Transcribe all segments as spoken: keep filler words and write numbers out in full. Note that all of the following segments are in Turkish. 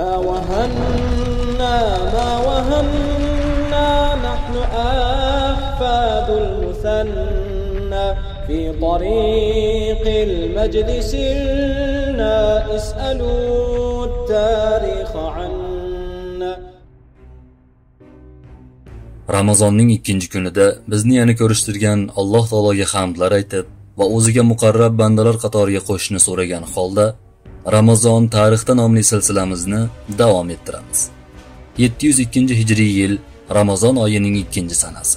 ما وهنا ما وهنا نحن أحفاد المثنى في طريق المجد سرنا اسألوا التاريخ عنا. Ramazonning ikkinchi kunida bizni yana ko'rishtirgan Alloh taologa hamdlar aytib va o'ziga muqarrab bandalar qatoriga qo'shishni so'ragan holda Ramazon tarixda nomli silsilamizni davom ettiramiz. yetti yuz ikkinchi hijriy yil Ramazon oyining ikkinchi sanasi.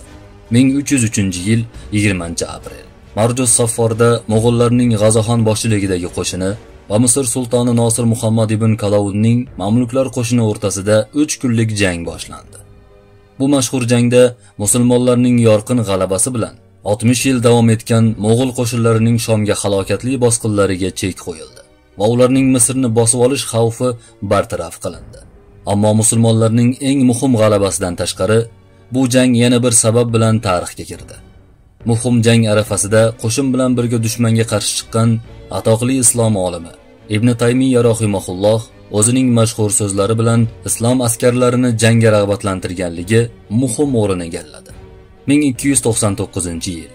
ming uch yuz uchinchi yil yigirmanchi aprel. Marj as-Saffarda Mo'g'ullarning G'azaxon boshchiligidagi qo'shini va Misr sultoni Nasır Muhammed ibn Kalaudinin Mamluklar qo'shini o'rtasida uch kunlik jang boshlandi. Bu mashhur jangda musulmonlarning yorqin g'alabasi bilan oltmish yil davom etgan Mo'g'ul qo'shinlarining Shomga halokatli bosqinlariga chek qo'yildi va ularning Misrni bosib olish xavfi bartaraf qilindi. Ammo musulmonlarning eng muhim g'alabasidan tashqari, bu jang yana bir sabab bilan tarixga kirdi. Muhim jang arafasida qo'shin bilan birga dushmanga qarshi chiqqan atoqli islom olimi Ibn Taymiyya rahimahulloh o'zining mashhur so'zlari bilan islom askarlarini jangga rag'batlantirganligi muhim o'rin egalladi. ming ikki yuz to'qson to'qqizinchi yil.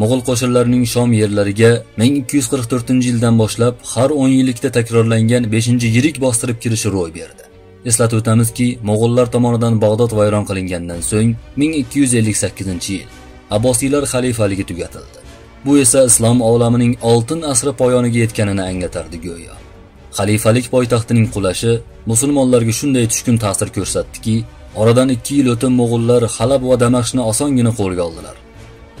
Mo'g'ul qo'shinlarining Shom yerlariga ming ikki yuz qirq to'rtinchi yildan boshlab har o'n yillikda takrorlangan beshinchi yirik bostirib kirishi ro'y berdi. Eslatib o'tamizki, Mo'g'ullar tomonidan Bag'dod vayron qilingandan so'ng ming ikki yuz ellik sakkizinchi yil Abbosiylar xalifaligi tugatildi. Bu esa islom olamining oltin asri poyoniga yetganini anglatardi go'yo. Xalifalik poytaxtining qulashi musulmonlarga shunday tushkun ta'sir ko'rsatdiki, oradan ikki yil o'tib Mo'g'ullar Xalab va Damashqni osongina qo'lga oldilar.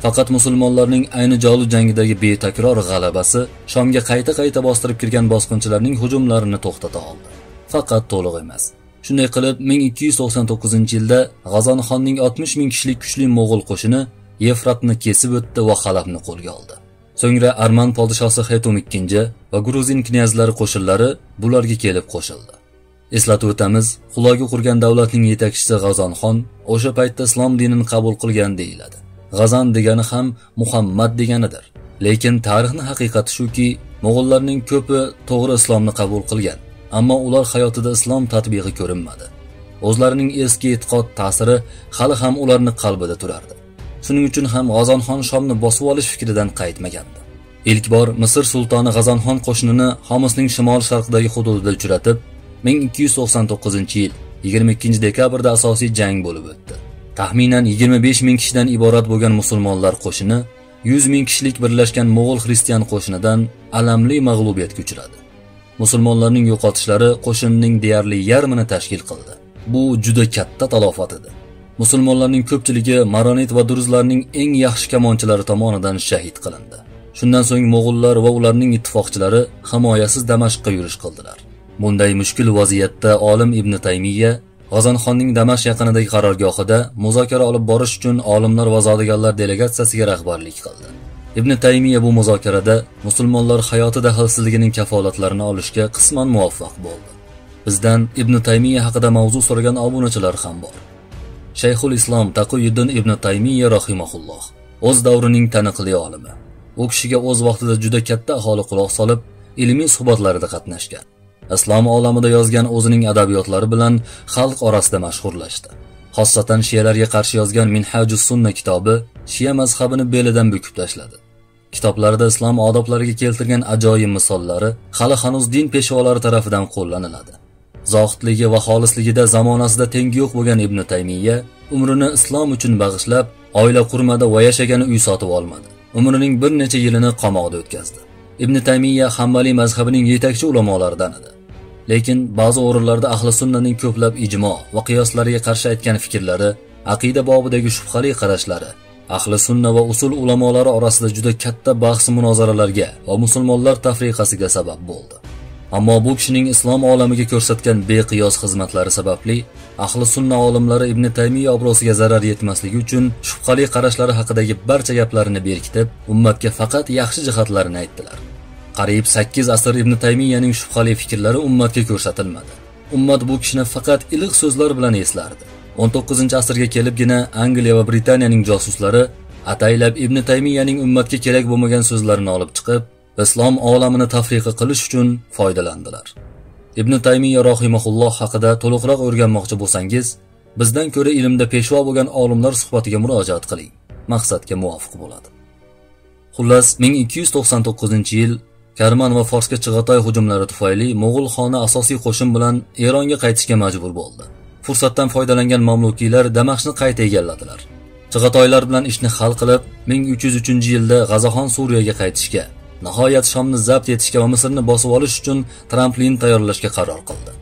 Faqat musulmonlarning ayni Jalut jangidagi betakror g'alabasi Shomga qayta-qayta bostirib kirgan bosqinchilarning hujumlarini to'xtata oldi. Faqat to'liq emas. Shunday qilib ming ikki yuz to'qson to'qqizinchi yilda Gazan Xanning oltmish ming kishilik kuchli Mo'g'ul qo'shini Yefratni kesib o'tdi va Xalabni qo'lga oldi. So'ngra Arman podshosi Xetumikkinci va Gruzin knyazlari qo'shinlari bularga kelib qo'shildi. Eslatib o'tamiz, Xulagu qurgan davlatning yetakchisi Gazan Xan o'sha paytda islom dinini qabul qilgan deyiladi. G'azan degani ham Muhammad deganidir. Lekin tarixni haqiqati shuki, Mo'g'ullarning ko'pi to'g'ri islomni qabul qilgan, ammo ular hayotida islom tatbiqi ko'rinmadi. O'zlarining eski e'tiqod ta'siri hali ham ularni qalbida turardi. Shuning uchun ham G'azan Xan Shomni bosib olish fikridan qaytmagandi. Ilk bor Misr sultoni G'azan Xan qo'shinini Xomsning shimol-sharqdagi hududida uchratib, ming ikki yuz to'qson to'qqizinchi yil yigirma ikkinchi dekabrda asosiy jang bo'lib o'tdi. Taxminan yigirma besh ming kishidan iborat bo'lgan musulmonlar qo'shini yuz ming kishilik birlashgan Mo'g'ul xristian qo'shinidan alamli mag'lubiyatga uchradi. Musulmonlarning yo'qotishlari qo'shinning deyarli yarmini tashkil qildi. Bu juda katta talofat edi. Musulmonlarning ko'pchiligi Maronit va Dürüzlarning eng yaxshi kamonchilari tomonidan shahid qilindi. Shundan so'ng Mo'g'ullar va ularning ittifoqchilari himoyasiz Damashqqa yurish qildilar. Bunday mushkil vaziyatda olim Ibn Taymiyya G'azan Xonning Damashq yaqinidagi qarorgohida muzokara olib borish uchun olimlar va zodagonlar delegatsiyasiga rahbarlik qildi. Ibn Taymiyya bu muzokarada musulmonlar hayoti daxlsizligining kafolatlarini olishga qisman muvaffaq bo'ldi. Bizdan Ibn Taymiyya haqida mavzu so'ragan obunachilar ham bor. Shayxul Islom Taqiyuddin Ibn Taymiyya rahimahulloh, o'z davrining taniqli olimi. U kishiga o'z vaqtida juda katta aholi quloq solib, ilmiy suhbatlarida qatnashgan. Islom olamida yozgan o'zining adabiyotlari bilan xalq orasida mashhurlashdi. Xossatan shiyalarga qarshi yozgan Minha Cusunna kitobi shiya mazhabini belidan bukib tashladi. Kitoblarida islom odoblariga keltirgan ajoyib misollari hali hanuz din peshovalari tarafidan qo'llaniladi. Zohitligi va xolisligida zamonasida tengi yo'q bo'lgan Ibn Taymiyya umrini islom uchun bag'ishlab, oila qurmadi va yashagani uy sotib olmadi. Umrining bir necha yilini qamoqda o'tkazdi. Ibn Taymiyya Hambali mazhabining yetakchi ulamolaridan edi. Lekin ba'zi o'rinlarda Ahli Sunnaning ko'plab ijmo va qiyoslariga qarshi aytgan fikrlari, aqida bobidagi shubhali qarashlari Ahli Sunna va usul ulamolari orasida juda katta bahs munozaralarga va musulmonlar tafriqasiga sabab bo'ldi. Ammo bu kishining islom olamiga ko'rsatgan beqiyos xizmatlari sababli Ahli Sunna olimlari Ibn Taymiyya obrosiga zarar yetmasligi uchun shubhali qarashlari haqidagi barcha gaplarini berkitib, ummatga faqat yaxshi jihatlarini aytdilar. Qariyb sakkiz asr Ibn Taymiyyaning shubhali fikrlari ummatga ko'rsatilmadi. Ummat bu kishini faqat iliq so'zlar bilan eslardi. o'n to'qqizinchi asrga kelibgina Angliya va Britaniyaning josuslari ataylab Ibn Taymiyyaning ummatga kerak bo'lmagan so'zlarini olib chiqib, islom olamini tafriqa qilish uchun foydalandilar. Ibn Taymiyya rahimahulloh haqida to'liqroq o'rganmoqchi bo'lsangiz, bizdan ko'ra ilmda peshvo bo'lgan olimlar suhbatiga murojaat qiling. Maqsadga muvofiq bo'ladi. Xullas, ming ikki yuz to'qson to'qqizinchi yil Kerman va Forsga Chagatoy hujumlari tufayli Mo'g'ul xoni asosiy qo'shin bilan Eronga qaytishga majbur bo'ldi. Fursatdan foydalangan Mamlukiylar Damashqni qayta egalladilar. Chagatoylar bilan ishni hal qilib, ming uch yuz uchinchi yilda G'azaxon Suriyaga qaytishga, nihoyat Shomni zabt etishga va Misrni bosib olish uchun tramplin tayyorlashga qaror qildi.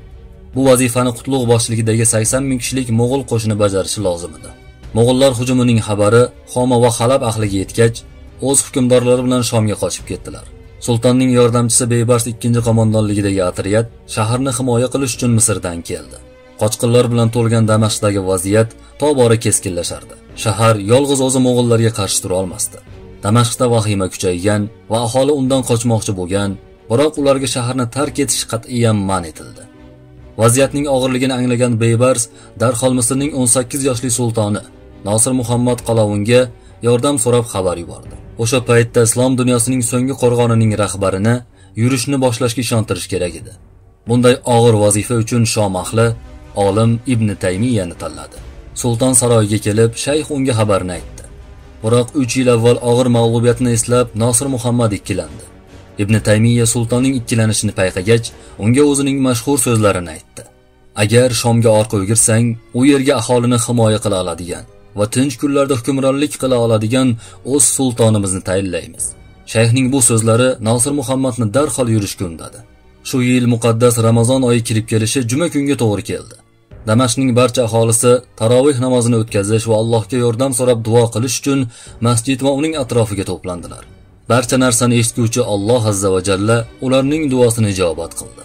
Bu vazifani Qutlug boshchiligidagi sakson ming kishilik Mo'g'ul qo'shini bajarishi lozim edi. Mo'g'ullar hujumining xabari Xoma va Xalab ahliga yetgach, o'z hukmdorlari bilan Shomga qochib ketdilar. Sultanning yordamchisi Beybarz ikkinchi qo'mondonligidagi atriyat shaharni himoya qilish uchun Misrdan keldi. Qochqinlar bilan to'lgan Damashqdagi vaziyat tobora keskinlashardi. Shahar yolg'iz o'zi mo'g'ullarga qarshi tura olmasdi. Damashqda vahima kuchaygan va aholi undan qochmoqchi bo'lgan, biroq ularga shaharni tark etish qat'iyan man etildi. Vaziyatning og'irligini anglagan Beybarz darhol Misrning o'n sakkiz yoshli sultoni Nasır Muhammed ibn Kalaudinga yordam so'rab xabar yubordi. O'sha paytda islom dunyosining so'nggi qo'rg'onining rahbarini yurishni boshlashga ishontirish kerak edi. Bunday og'ir vazifa uchun Shom ahli olim Ibn Taymiyyani tanladi. Sultan saroyiga kelib, shayx unga xabarni aytdi. Biroq uch yil avval og'ir mag'lubiyatni eslab Nasır Muhammed ikkilandi. Ibn Taymiyya sultonning ikkilanishini payqagach, unga o'zining mashhur so'zlarini aytdi. Agar Shomga orqa o'girsang, u yerga aholini himoya qila oladigan va tinch kunlarda hukmronlik qila oladigan o'z sultonimizni tayinlaymiz. Shayxning bu so'zlari Nasır Muhammadni darhol yurishga undadi. Shu yil muqaddas Ramazon oyi kirib kelishi juma kunga to'g'ri keldi. Damashqning barcha aholisi tarovih namozini o'tkazish va Allohga yordam so'rab duo qilish uchun masjid va uning atrofiga to'plandilar. Barcha narsani eshituvchi Alloh azza va jalla ularning duosini ijobat qildi.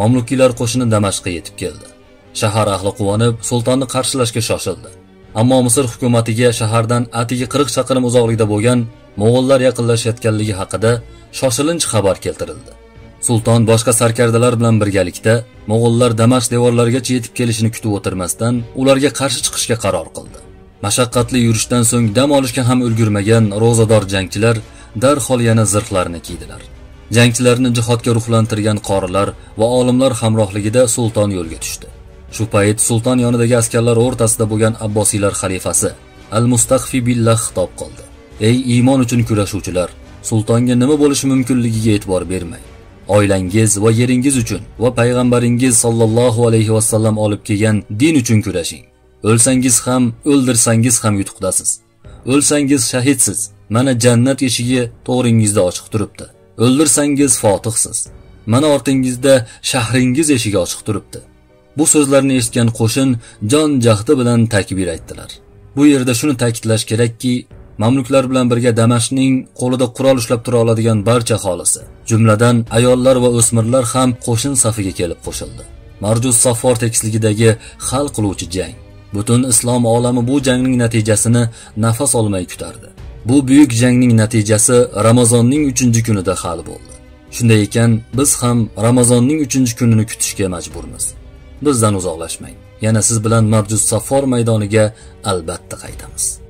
Mamlukiylar qo'shini Damashqqa yetib keldi. Shahar ahli quvonib, sultonni qarshilashga shoshildi. Ammo Misr hukumatiga shahardan atigi qirq chaqirim uzoqlikda bo'lgan Mo'g'ullar yaqinlashayotganligi haqida shoshilinch xabar keltirildi. Sultan boshqa sarkardalar bilan birgalikda Mo'g'ullar Damashq devorlarigacha yetib kelishini kutib o'tirmasdan ularga qarshi chiqishga qaror qildi. Mashaqqatli yurishdan so'ng dam olishga ham ulgurmagan ro'zador jangchilar darhol yana zirhlarini kiydilar. Jangchilarni jihodga ruhlantirgan qorilar va olimlar hamrohligida sultan yo'lga tushdi. Shu payt sultan yonidagi askarlar o'rtasida bo'lgan Abbosiylar xalifasi Al-Mustakfi Billah xitob qildi. Ey iymon uchun kurashuvchilar, sultonga nima bo'lishi mumkinligiga e'tibor bermang. Oilangiz va yeringiz uchun va payg'ambaringiz sollallohu alayhi va sallam olib kelgan din uchun kurashing. O'lsangiz ham, o'ldirsangiz ham yutuqdasiz. O'lsangiz shahidsiz. Mana jannat eshigi to'g'ringizda ochiq turibdi. O'ldirsangiz fotihsiz. Mana ortingizda shahringiz eshigi ochiq turibdi. Bu so'zlarni eshitgan qo'shin jon jahdi bilan takbir aytdilar. Bu yerda shuni ta'kidlash kerakki, Mamluklar bilan birga Damashqning qo'lida qurol ushlab tura oladigan barcha xolisi, jumladan ayollar va o'smirlar ham qo'shin safiga kelib qo'shildi. Marj as-Saffar tekisligidagi hal qiluvchi jang. Butun islom olami bu jangning natijasini nafas olmay kutardi. Bu büyük jangning natijasi Ramazonning uchinchi kunida hal bo'ldi. Shunday ekan, biz ham Ramazonning uchinchi kunini kutishga majburmiz. Bizdan uzoqlashmang. Yana siz bilan Marj as-Saffar maydoniga albatta qaytamiz.